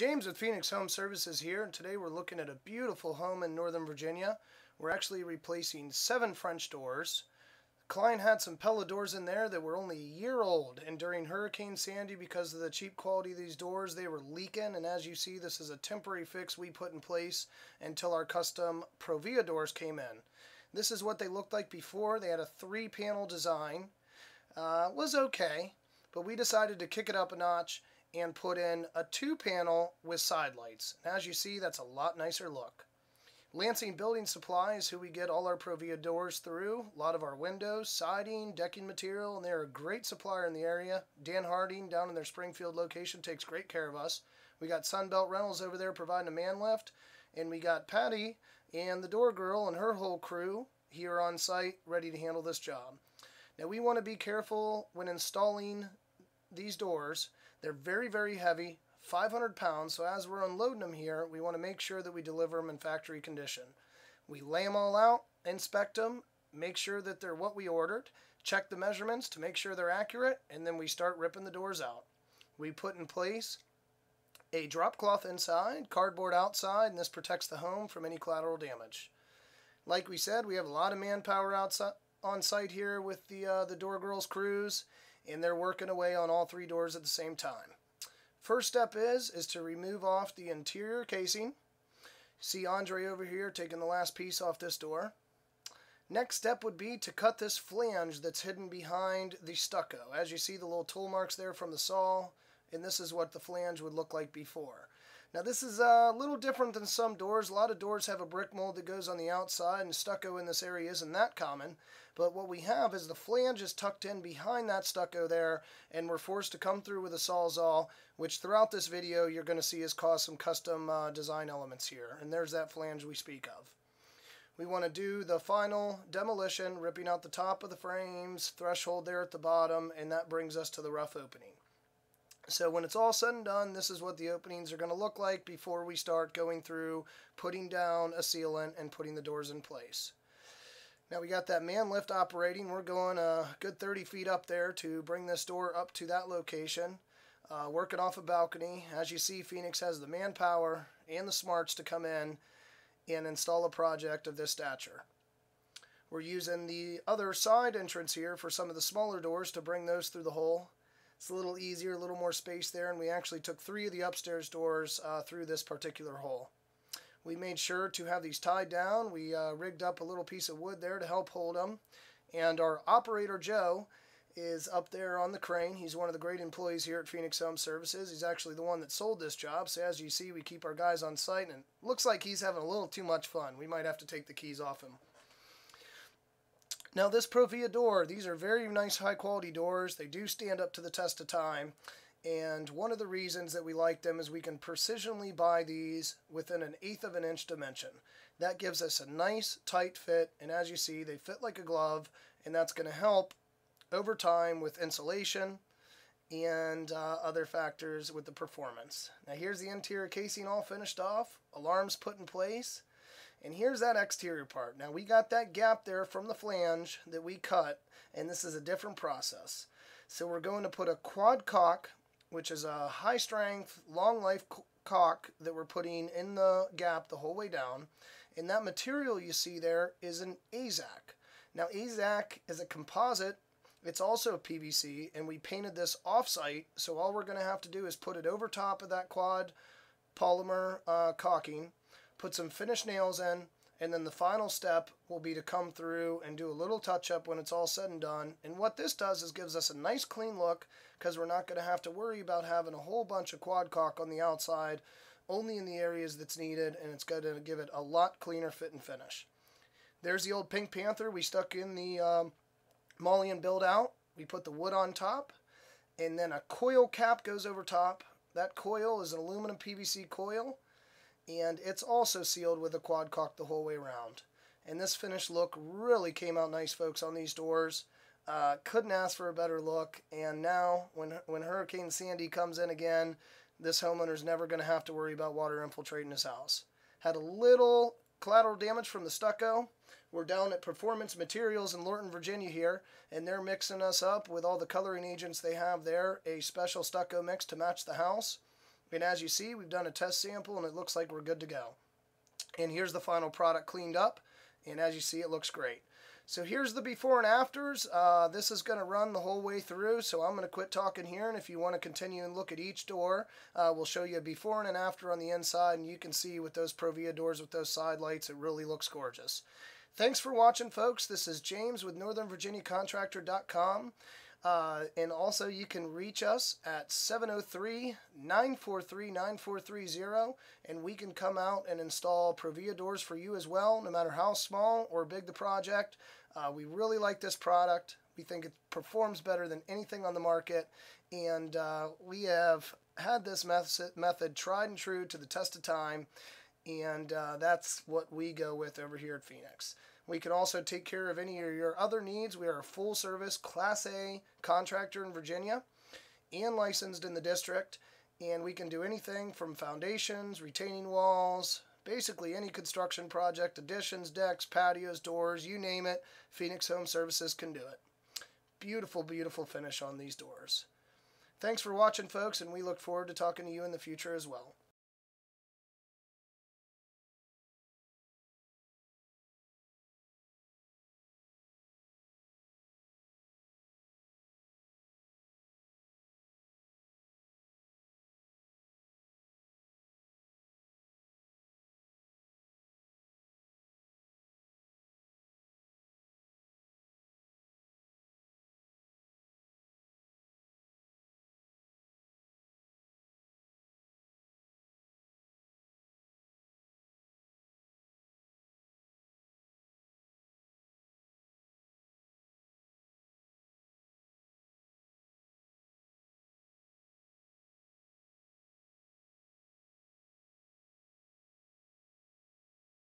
James with Phoenix Home Services here, and today we're looking at a beautiful home in Northern Virginia. We're actually replacing 7 French doors. Klein had some Pella doors in there that were only a year old, and during Hurricane Sandy, because of the cheap quality of these doors, they were leaking, and as you see, this is a temporary fix we put in place until our custom Provia doors came in. This is what they looked like before. They had a 3-panel design. Was okay, but we decided to kick it up a notch and put in a 2-panel with side lights. And as you see, that's a lot nicer look. Lansing Building Supplies, who we get all our Provia doors through, a lot of our windows, siding, decking material, and they're a great supplier in the area. Dan Harding down in their Springfield location takes great care of us. We got Sunbelt Reynolds over there providing a man lift, and we got Patty and the door girl and her whole crew here on site ready to handle this job. Now, we want to be careful when installing these doors. They're very, very heavy, 500 pounds, so as we're unloading them here, we want to make sure that we deliver them in factory condition. We lay them all out, inspect them, make sure that they're what we ordered, check the measurements to make sure they're accurate, and then we start ripping the doors out. We put in place a drop cloth inside, cardboard outside, and this protects the home from any collateral damage. Like we said, we have a lot of manpower outside on site here with the door girls' crews, and they're working away on all 3 doors at the same time. First step is to remove off the interior casing. See Andre over here taking the last piece off this door. Next step would be to cut this flange that's hidden behind the stucco. As you see the little tool marks there from the saw, and this is what the flange would look like before. Now, this is a little different than some doors. A lot of doors have a brick mold that goes on the outside, and stucco in this area isn't that common. But what we have is the flange is tucked in behind that stucco there, and we're forced to come through with a Sawzall, which throughout this video you're going to see has caused some custom design elements here. And there's that flange we speak of. We want to do the final demolition, ripping out the top of the frames, threshold there at the bottom, and that brings us to the rough opening. So when it's all said and done, this is what the openings are going to look like before we start going through, putting down a sealant and putting the doors in place. Now we got that man lift operating. We're going a good 30 feet up there to bring this door up to that location, working off a balcony. As you see, Phoenix has the manpower and the smarts to come in and install a project of this stature. We're using the other side entrance here for some of the smaller doors to bring those through the hole. It's a little easier, a little more space there, and we actually took 3 of the upstairs doors through this particular hole. We made sure to have these tied down. We rigged up a little piece of wood there to help hold them. And our operator, Joe, is up there on the crane. He's one of the great employees here at Phoenix Home Services. He's actually the one that sold this job. So as you see, we keep our guys on site, and it looks like he's having a little too much fun. We might have to take the keys off him. Now, this Provia door, these are very nice high quality doors. They do stand up to the test of time, and one of the reasons that we like them is we can precisionally buy these within an 1/8 of an inch dimension. That gives us a nice tight fit, and as you see, they fit like a glove, and that's going to help over time with insulation and other factors with the performance. Now here's the interior casing all finished off, alarms put in place. And here's that exterior part. Now we got that gap there from the flange that we cut, and this is a different process. So we're going to put a quad caulk, which is a high strength, long life caulk that we're putting in the gap the whole way down. And that material you see there is an Azek. Now Azek is a composite. It's also a PVC, and we painted this off-site. So all we're going to have to do is put it over top of that quad polymer caulking, put some finish nails in, and then the final step will be to come through and do a little touch-up when it's all said and done. And what this does is gives us a nice clean look, because we're not going to have to worry about having a whole bunch of quad caulk on the outside, only in the areas that's needed, and it's going to give it a lot cleaner fit and finish. There's the old Pink Panther we stuck in the mullion build-out. We put the wood on top, and then a coil cap goes over top. That coil is an aluminum PVC coil, and it's also sealed with a quad caulk the whole way around. And this finished look really came out nice, folks, on these doors. Couldn't ask for a better look. And now, when Hurricane Sandy comes in again, this homeowner's never going to have to worry about water infiltrating his house. Had a little collateral damage from the stucco. We're down at Performance Materials in Northern Virginia here, and they're mixing us up with all the coloring agents they have there, a special stucco mix to match the house. And as you see, we've done a test sample and it looks like we're good to go. And here's the final product cleaned up, and as you see, it looks great. So here's the before and afters. This is going to run the whole way through, so I'm going to quit talking here, and if you want to continue and look at each door, we'll show you a before and an after on the inside, and you can see with those Provia doors with those side lights, it really looks gorgeous. Thanks for watching, folks. This is James with NorthernVirginiaContractor.com. And also you can reach us at 703-943-9430, and we can come out and install Provia doors for you as well, no matter how small or big the project. We really like this product. We think it performs better than anything on the market, and we have had this method tried and true to the test of time, and that's what we go with over here at Phoenix. We can also take care of any of your other needs. We are a full-service Class A contractor in Virginia and licensed in the district. And we can do anything from foundations, retaining walls, basically any construction project, additions, decks, patios, doors, you name it, Phoenix Home Services can do it. Beautiful, beautiful finish on these doors. Thanks for watching, folks, and we look forward to talking to you in the future as well.